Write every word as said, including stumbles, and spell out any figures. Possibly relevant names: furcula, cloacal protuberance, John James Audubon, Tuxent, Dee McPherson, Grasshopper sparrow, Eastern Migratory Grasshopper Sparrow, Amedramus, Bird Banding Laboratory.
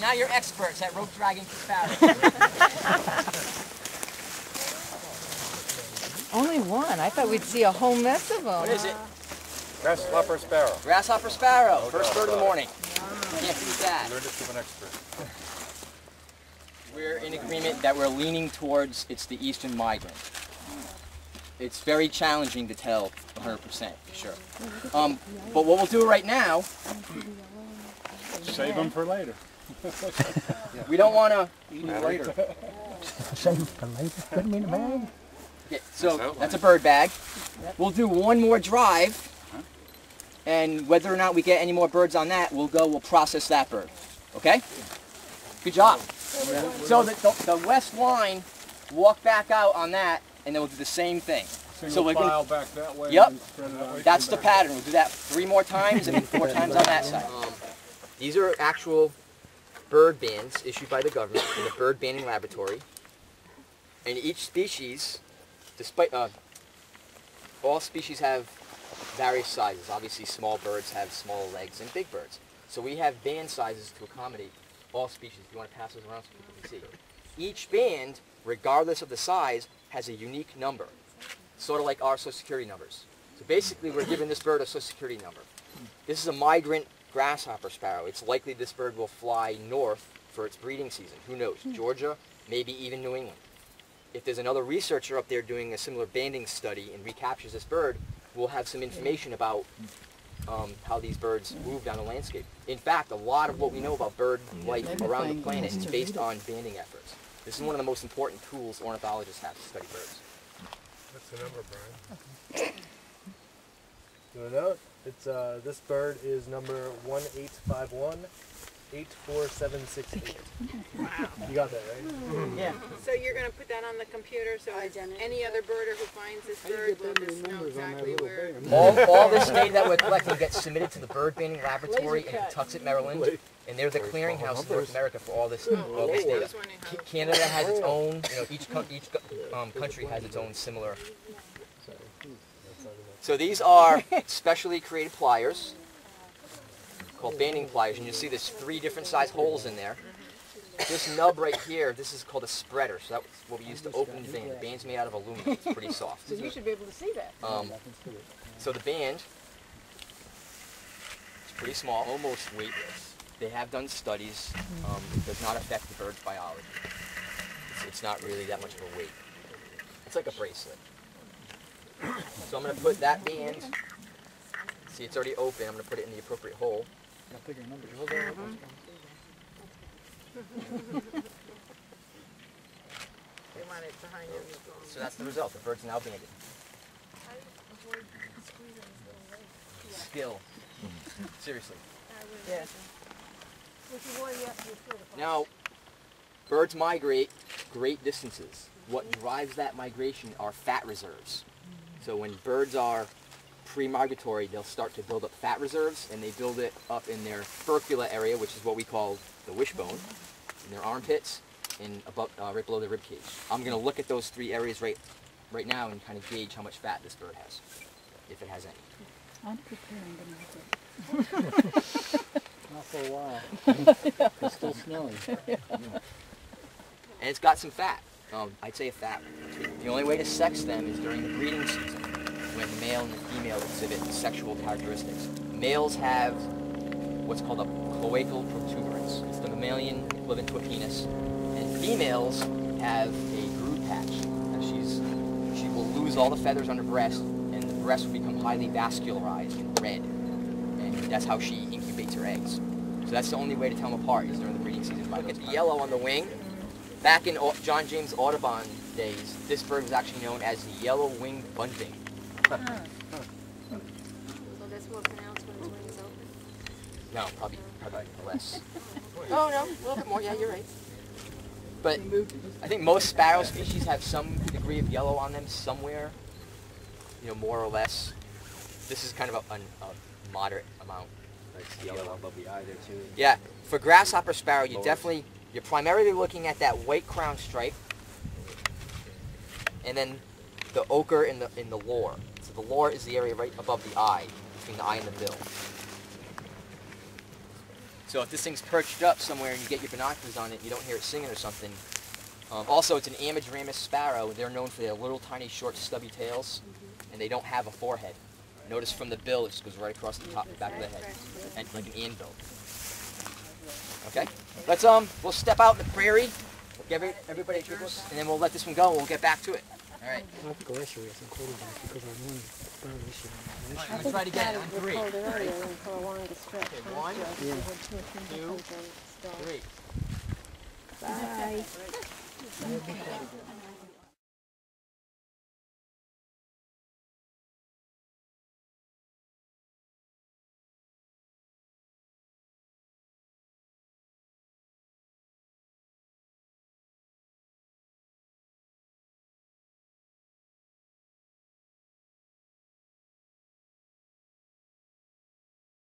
Now you're experts at rope dragging sparrows. Only one. I thought we'd see a whole mess of them. What is it? Grasshopper sparrow. Grasshopper sparrow. No First bird of the morning. Wow. Can't beat that. Learned it from an expert. We're in agreement that we're leaning towards it's the eastern migrant. It's very challenging to tell one hundred percent, for sure. Um, but what we'll do right now... Save them for later. We don't want to eat them later. Save them for later? Put them in a bag? Yeah, so that's a bird bag. We'll do one more drive, and whether or not we get any more birds on that, we'll go, we'll process that bird. Okay? Good job. So the, the, the west line, walk back out on that, and then we'll do the same thing. Single so we're gonna, file back that way. Yep, that's the pattern. We'll do that three more times, and then four times on that side. Um, these are actual bird bans issued by the government in the Bird Banding Laboratory, and each species Despite, uh, all species have various sizes. Obviously, small birds have small legs and big birds. So we have band sizes to accommodate all species. If you want to pass those around so people can see. Each band, regardless of the size, has a unique number, sort of like our social security numbers. So basically, we're giving this bird a social security number. This is a migrant grasshopper sparrow. It's likely this bird will fly north for its breeding season. Who knows? Georgia, maybe even New England. If there's another researcher up there doing a similar banding study and recaptures this bird, we'll have some information about um, how these birds move down the landscape. In fact, a lot of what we know about bird life around the planet is based on banding efforts. This is one of the most important tools ornithologists have to study birds. What's the number, Brian? Do you know? It's, uh, this bird is number one eight five one. eight four seven six eight. Wow. You got that, right? Yeah. So you're going to put that on the computer so any other birder who finds this bird will just know exactly where... All, all this data that we're collecting gets submitted to the Bird Banding Laboratory in Tuxent, Maryland, and they're the clearinghouse in North America for all this, all this data. Canada has its own, you know, each, co each um, country has its own similar... So these are specially created pliers. Called banding pliers, and you see there's three different size holes in there. This nub right here, this is called a spreader, so that's what we use to open the band. The band's made out of aluminum, it's pretty soft. So you should be able to see that. Um, so the band is pretty small, almost weightless. They have done studies, um, it does not affect the bird's biology. It's, it's not really that much of a weight. It's like a bracelet. So I'm going to put that band, see it's already open, I'm going to put it in the appropriate hole. Got bigger numbers. So that's the result. The bird's now banded. Skill. Seriously. Yeah. Now, birds migrate great distances. What drives that migration are fat reserves. So when birds are pre-migratory, they'll start to build up fat reserves, and they build it up in their furcula area, which is what we call the wishbone, in their armpits, and above, uh, right below the rib cage. I'm going to look at those three areas right, right now and kind of gauge how much fat this bird has, if it has any. I'm preparing to make it. Not for a while. It's still smelly. Yeah. And it's got some fat. Um, I'd say a fat. The only way to sex them is during the breeding season, when the male and the female exhibit sexual characteristics. Males have what's called a cloacal protuberance. It's the mammalian equivalent to a penis. And females have a groove patch. Now she's, she will lose all the feathers on her breast, and the breast will become highly vascularized and red. And that's how she incubates her eggs. So that's the only way to tell them apart, is during the breeding season. Look at the yellow on the wing. Back in John James Audubon days, this bird was actually known as the yellow-winged bunting. So this will pronounce when its wings open? No, probably, probably less. Oh no, a little bit more, yeah, you're right. But I think most sparrow species have some degree of yellow on them somewhere, you know, more or less. This is kind of a, a, a moderate amount. It's yellow above the eye there too. Yeah, for grasshopper sparrow, you definitely, you're primarily looking at that white crown stripe, and then the ochre in the, in the lore. The lore is the area right above the eye, between the eye and the bill. So if this thing's perched up somewhere and you get your binoculars on it, you don't hear it singing or something. Um, also, it's an Amedramus sparrow. They're known for their little, tiny, short, stubby tails, and they don't have a forehead. Notice from the bill, it just goes right across the top and back of the head, and like an anvil. Okay, let's um, we'll step out in the prairie, give it, everybody a trickle, and then we'll let this one go. And we'll get back to it. All right. I have to go issue it some quarterback because I wanted to issue it. I'm gonna try to get it on three. Okay, one, two, three. Bye. Okay.